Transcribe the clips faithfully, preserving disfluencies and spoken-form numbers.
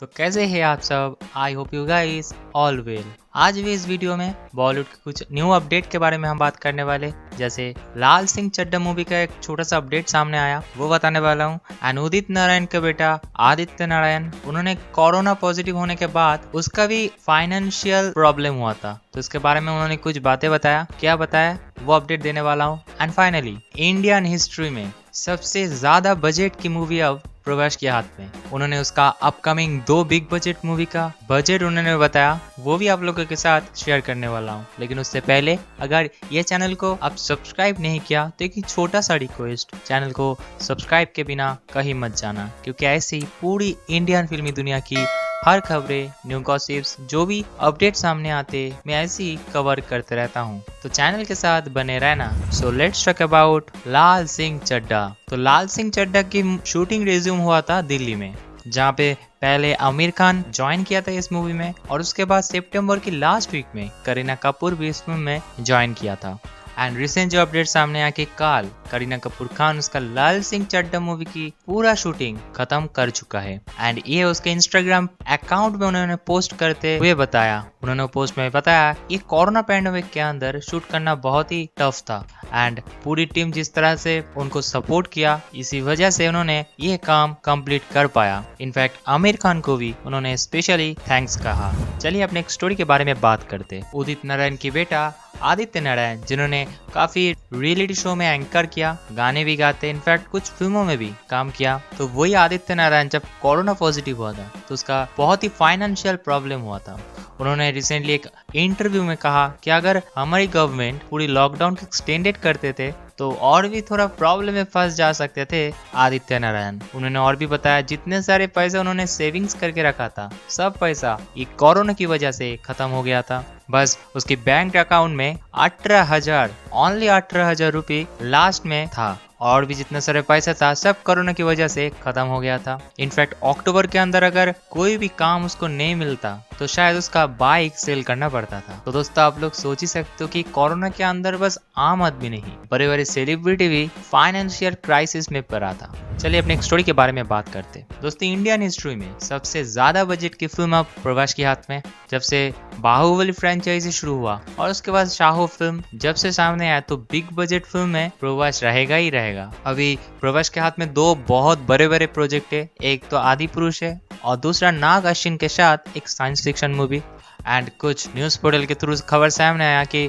तो कैसे हैं आप सब, I hope you guys all well. आज भी इस वीडियो में बॉलीवुड के कुछ न्यू अपडेट के बारे में हम बात करने वाले, जैसे लाल सिंह चड्ढा मूवी का एक छोटा सा अपडेट सामने आया वो बताने वाला हूँ। एंड उदित नारायण के बेटा आदित्य नारायण, उन्होंने कोरोना पॉजिटिव होने के बाद उसका भी फाइनेंशियल प्रॉब्लम हुआ था, तो इसके बारे में उन्होंने कुछ बातें बताया, क्या बताया वो अपडेट देने वाला हूँ। एंड फाइनली इंडियन हिस्ट्री में सबसे ज्यादा बजट की मूवी अब प्रभास के हाथ में, उन्होंने उसका अपकमिंग दो बिग बजट मूवी का बजट उन्होंने बताया, वो भी आप लोगों के साथ शेयर करने वाला हूँ। लेकिन उससे पहले अगर ये चैनल को आप सब्सक्राइब नहीं किया तो एक छोटा सा रिक्वेस्ट, चैनल को सब्सक्राइब के बिना कहीं मत जाना, क्योंकि ऐसे ही पूरी इंडियन फिल्मी दुनिया की हर खबरें, न्यू गॉसिप्स, जो भी अपडेट सामने आते मैं ऐसे ही कवर करते रहता हूँ, तो चैनल के साथ बने रहना। सो लेट्स टॉक अबाउट लाल सिंह चड्ढा। तो लाल सिंह चड्ढा की शूटिंग रिज्यूम हुआ था दिल्ली में, जहाँ पे पहले आमिर खान ज्वाइन किया था इस मूवी में, और उसके बाद सितंबर की लास्ट वीक में करीना कपूर भी इस मूवी में ज्वाइन किया था। एंड रिसेंट जो अपडेट सामने आके काल करीना कपूर खान उसका लाल सिंह चड्ढा मूवी की पूरा शूटिंग खत्म कर चुका है। एंड ये उसके इंस्टाग्राम अकाउंट में उन्होंने पोस्ट करते हुए बताया, उन्होंने पोस्ट में बताया ये कोरोना पैंडेमिक के अंदर शूट करना बहुत ही टफ था, एंड पूरी टीम जिस तरह से उनको सपोर्ट किया इसी वजह से उन्होंने ये काम कम्प्लीट कर पाया। इनफैक्ट आमिर खान को भी उन्होंने स्पेशली थैंक्स कहा। चलिए अपने एक स्टोरी के बारे में बात करते। उदित नारायण की बेटा आदित्य नारायण, जिन्होंने काफी रियलिटी शो में एंकर किया, गाने भी गाते, इनफैक्ट कुछ फिल्मों में भी काम किया, तो वही आदित्य नारायण जब कोरोना पॉजिटिव हुआ था तो उसका बहुत ही फाइनेंशियल प्रॉब्लम हुआ था। उन्होंने रिसेंटली एक इंटरव्यू में कहा कि अगर हमारी गवर्नमेंट पूरी लॉकडाउन को एक्सटेंडेड करते थे तो और भी थोड़ा प्रॉब्लम में फंस जा सकते थे आदित्य नारायण। उन्होंने और भी बताया जितने सारे पैसे उन्होंने सेविंग्स करके रखा था सब पैसा ये कोरोना की वजह से खत्म हो गया था। बस उसके बैंक अकाउंट में अठारह हजार ओनली अठारह हजार रुपये लास्ट में था, और भी जितना सारे पैसा था सब कोरोना की वजह से खत्म हो गया था। इनफैक्ट अक्टूबर के अंदर अगर कोई भी काम उसको नहीं मिलता तो शायद उसका बाइक सेल करना पड़ता था। तो दोस्तों आप लोग सोच ही सकते हो कि कोरोना के अंदर बस आम आदमी नहीं, बड़े बड़े सेलिब्रिटी भी फाइनेंशियल क्राइसिस में पड़ा था। चलिए अपने एक स्टोरी के बारे में बात करते। दोस्तों इंडियन हिस्ट्री में सबसे ज्यादा बजट की फिल्म अब प्रभास के हाथ में। जब से बाहुबली फ्रेंचाइजी शुरू हुआ और उसके बाद साहो फिल्म जब से सामने आया तो बिग बजट फिल्म में प्रभास रहेगा ही रहेगा। अभी प्रभास के हाथ में दो बहुत बड़े बड़े प्रोजेक्ट है, एक तो आदिपुरुष है और दूसरा नाग अश्विन के साथ एक साइंस फिक्शन मूवी। एंड कुछ न्यूज पोर्टल के थ्रू खबर सामने आया कि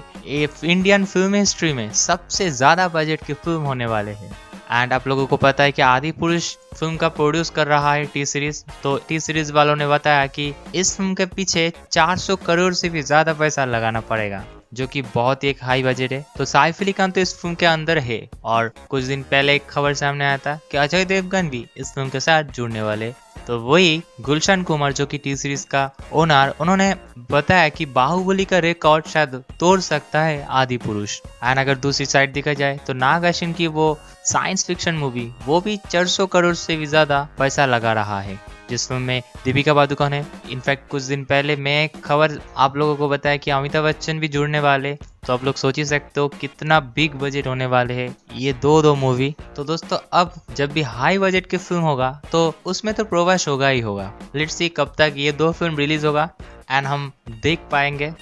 इंडियन फिल्म हिस्ट्री में सबसे ज्यादा बजट की फिल्म होने वाले है। एंड आप लोगों को पता है कि आदिपुरुष फिल्म का प्रोड्यूस कर रहा है टी सीरीज, तो टी सीरीज वालों ने बताया कि इस फिल्म के पीछे चार सौ करोड़ से भी ज्यादा पैसा लगाना पड़ेगा, जो कि बहुत ही एक हाई बजट है। तो सैफ अली खान तो इस फिल्म के अंदर है, और कुछ दिन पहले एक खबर सामने आया था कि अजय देवगन भी इस फिल्म के साथ जुड़ने वाले, तो वही गुलशन कुमार जो कि टी सीरीज का ओनर, उन्होंने बताया कि बाहुबली का रिकॉर्ड शायद तोड़ सकता है आदिपुरुष। एंड अगर दूसरी साइड देखा जाए तो नाग अश्विन की वो साइंस फिक्शन मूवी वो भी चार सौ करोड़ से भी ज्यादा पैसा लगा रहा है, जिस फिल्म में दीपिका पादुकोण है। इनफैक्ट कुछ दिन पहले मैं खबर आप लोगों को बताया कि अमिताभ बच्चन भी जुड़ने वाले, तो आप लोग सोच ही सकते हो कितना बिग बजट होने वाले हैं ये दो दो मूवी। तो दोस्तों अब जब भी हाई बजट की फिल्म होगा तो उसमें तो प्रभास होगा ही होगा। लेट्स सी कब तक ये दो फिल्म रिलीज होगा एंड हम देख पाएंगे।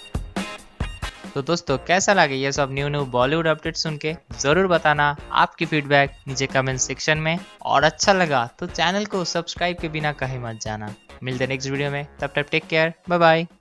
तो दोस्तों कैसा लगे ये सब न्यू न्यू बॉलीवुड अपडेट सुन के जरूर बताना आपकी फीडबैक नीचे कमेंट सेक्शन में, और अच्छा लगा तो चैनल को सब्सक्राइब के बिना कहीं मत जाना। मिलते हैं नेक्स्ट वीडियो में, तब तक टेक केयर, बाय बाय।